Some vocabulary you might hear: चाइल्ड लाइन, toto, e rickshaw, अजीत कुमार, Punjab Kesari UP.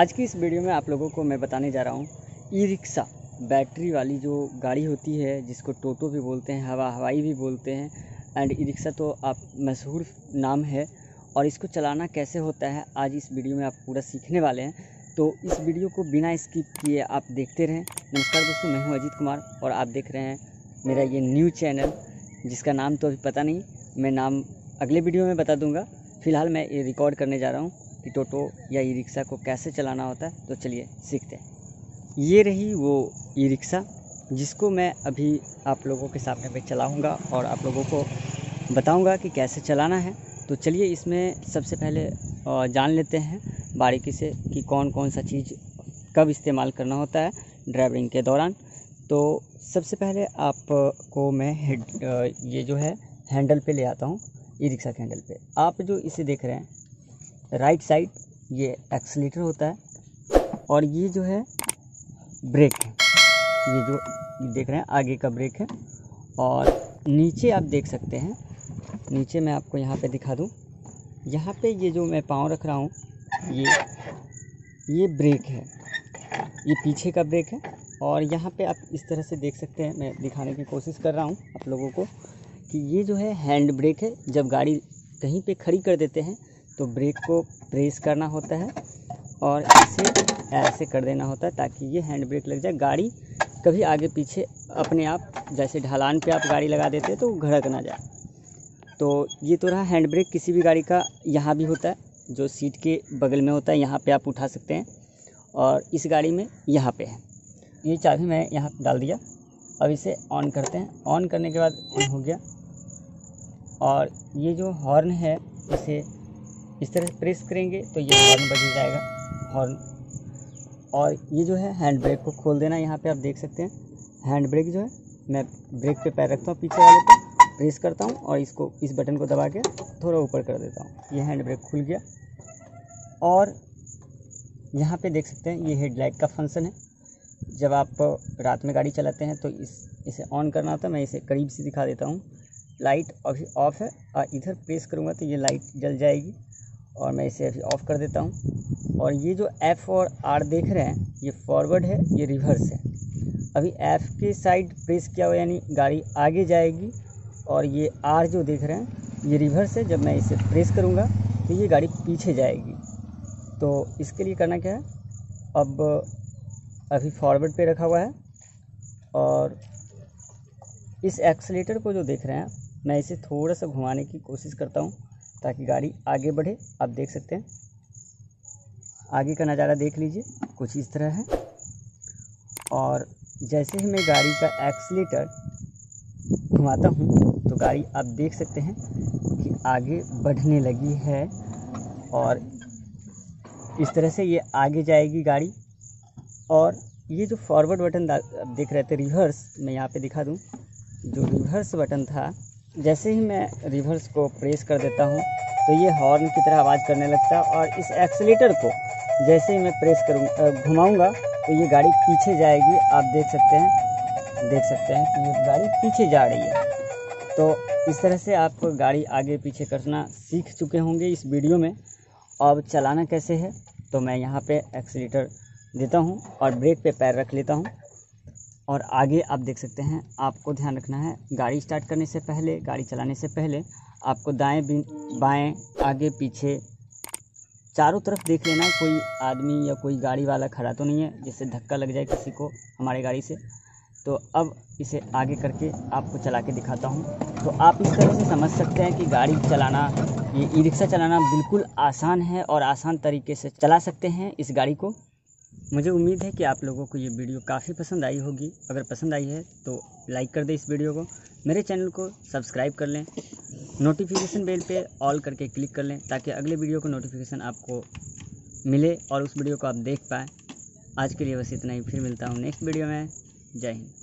आज की इस वीडियो में आप लोगों को मैं बताने जा रहा हूँ ई रिक्शा बैटरी वाली जो गाड़ी होती है जिसको टोटो भी बोलते हैं, हवाई भी बोलते हैं एंड ई रिक्शा तो आप मशहूर नाम है और इसको चलाना कैसे होता है आज इस वीडियो में आप पूरा सीखने वाले हैं, तो इस वीडियो को बिना स्किप किए आप देखते रहें। नमस्कार दोस्तों, मैं हूं अजीत कुमार और आप देख रहे हैं मेरा ये न्यू चैनल जिसका नाम तो अभी पता नहीं, मैं नाम अगले वीडियो में बता दूंगा। फ़िलहाल मैं ये रिकॉर्ड करने जा रहा हूं कि टोटो या ई रिक्शा को कैसे चलाना होता है, तो चलिए सीखते हैं। ये रही वो ई रिक्शा जिसको मैं अभी आप लोगों के सामने में चलाऊँगा और आप लोगों को बताऊँगा कि कैसे चलाना है। तो चलिए इसमें सबसे पहले जान लेते हैं बारीकी से कि कौन कौन सा चीज़ कब इस्तेमाल करना होता है ड्राइविंग के दौरान। तो सबसे पहले आपको मैं ये जो है हैंडल पे ले आता हूँ, ई रिक्शा के हैंडल पे आप जो इसे देख रहे हैं राइट साइड ये एक्सीलेटर होता है और ये जो है ब्रेक है, ये जो देख रहे हैं आगे का ब्रेक है। और नीचे आप देख सकते हैं, नीचे मैं आपको यहाँ पे दिखा दूँ, यहाँ पे ये जो मैं पाँव रख रहा हूँ ये ब्रेक है, ये पीछे का ब्रेक है। और यहाँ पे आप इस तरह से देख सकते हैं, मैं दिखाने की कोशिश कर रहा हूँ आप लोगों को कि ये जो है हैंड ब्रेक है। जब गाड़ी कहीं पे खड़ी कर देते हैं तो ब्रेक को प्रेस करना होता है और इसे ऐसे कर देना होता है ताकि ये हैंड ब्रेक लग जाए, गाड़ी कभी आगे पीछे अपने आप, जैसे ढलान पर आप गाड़ी लगा देते तो घड़क ना जाए। तो ये तो रहा हैंड ब्रेक, किसी भी गाड़ी का यहाँ भी होता है जो सीट के बगल में होता है, यहाँ पे आप उठा सकते हैं और इस गाड़ी में यहाँ पे है। ये चाबी मैं यहाँ डाल दिया, अब इसे ऑन करते हैं, ऑन करने के बाद ऑन हो गया। और ये जो हॉर्न है इसे इस तरह प्रेस करेंगे तो ये हॉर्न बज जाएगा, हॉर्न। और ये जो है हैंड ब्रेक को खोल देना, यहाँ पर आप देख सकते हैं हैंड ब्रेक जो है, मैं ब्रेक पर पैर रखता हूँ, पीछे वाले पर प्रेस करता हूं और इसको इस बटन को दबा के थोड़ा ऊपर कर देता हूं, ये हैंड ब्रेक खुल गया। और यहां पे देख सकते हैं ये हेडलाइट का फंक्शन है, जब आप रात में गाड़ी चलाते हैं तो इसे ऑन करना होता है। मैं इसे करीब से दिखा देता हूं, लाइट अभी ऑफ है और इधर प्रेस करूंगा तो ये लाइट जल जाएगी और मैं इसे अभी ऑफ़ कर देता हूँ। और ये जो एफ़ और आर देख रहे हैं ये फॉरवर्ड है, ये रिवर्स है। अभी एफ़ के साइड प्रेस किया हुआ यानी गाड़ी आगे जाएगी और ये आर जो देख रहे हैं ये रिवर्स है, जब मैं इसे प्रेस करूँगा तो ये गाड़ी पीछे जाएगी। तो इसके लिए करना क्या है, अब अभी फॉरवर्ड पे रखा हुआ है और इस एक्सीलेटर को जो देख रहे हैं मैं इसे थोड़ा सा घुमाने की कोशिश करता हूँ ताकि गाड़ी आगे बढ़े। आप देख सकते हैं आगे का नज़ारा देख लीजिए, कुछ इस तरह है। और जैसे ही मैं गाड़ी का एक्सीलेटर घुमाता हूँ तो गाड़ी आप देख सकते हैं कि आगे बढ़ने लगी है और इस तरह से ये आगे जाएगी गाड़ी। और ये जो फॉरवर्ड बटन आप देख रहे थे रिवर्स, मैं यहाँ पे दिखा दूँ, जो रिवर्स बटन था जैसे ही मैं रिवर्स को प्रेस कर देता हूँ तो ये हॉर्न की तरह आवाज़ करने लगता है। और इस एक्सीलेटर को जैसे ही मैं प्रेस करूँ घुमाऊँगा तो ये गाड़ी पीछे जाएगी। आप देख सकते हैं कि ये गाड़ी पीछे जा रही है। तो इस तरह से आप गाड़ी आगे पीछे करना सीख चुके होंगे इस वीडियो में। अब चलाना कैसे है, तो मैं यहाँ पे एक्सीलेटर देता हूँ और ब्रेक पे पैर रख लेता हूँ और आगे आप देख सकते हैं। आपको ध्यान रखना है गाड़ी स्टार्ट करने से पहले, गाड़ी चलाने से पहले आपको दाएँ बाएँ आगे पीछे चारों तरफ देख लेना है, कोई आदमी या कोई गाड़ी वाला खड़ा तो नहीं है जिससे धक्का लग जाए किसी को हमारी गाड़ी से। तो अब इसे आगे करके आपको चला के दिखाता हूँ, तो आप इस तरह से समझ सकते हैं कि गाड़ी चलाना, ये ई रिक्शा चलाना बिल्कुल आसान है और आसान तरीके से चला सकते हैं इस गाड़ी को। मुझे उम्मीद है कि आप लोगों को ये वीडियो काफ़ी पसंद आई होगी, अगर पसंद आई है तो लाइक कर दें इस वीडियो को, मेरे चैनल को सब्सक्राइब कर लें, नोटिफिकेशन बेल पे ऑल करके क्लिक कर लें ताकि अगले वीडियो का नोटिफिकेशन आपको मिले और उस वीडियो को आप देख पाएँ। आज के लिए बस इतना ही, फिर मिलता हूँ नेक्स्ट वीडियो में। जय हिंद।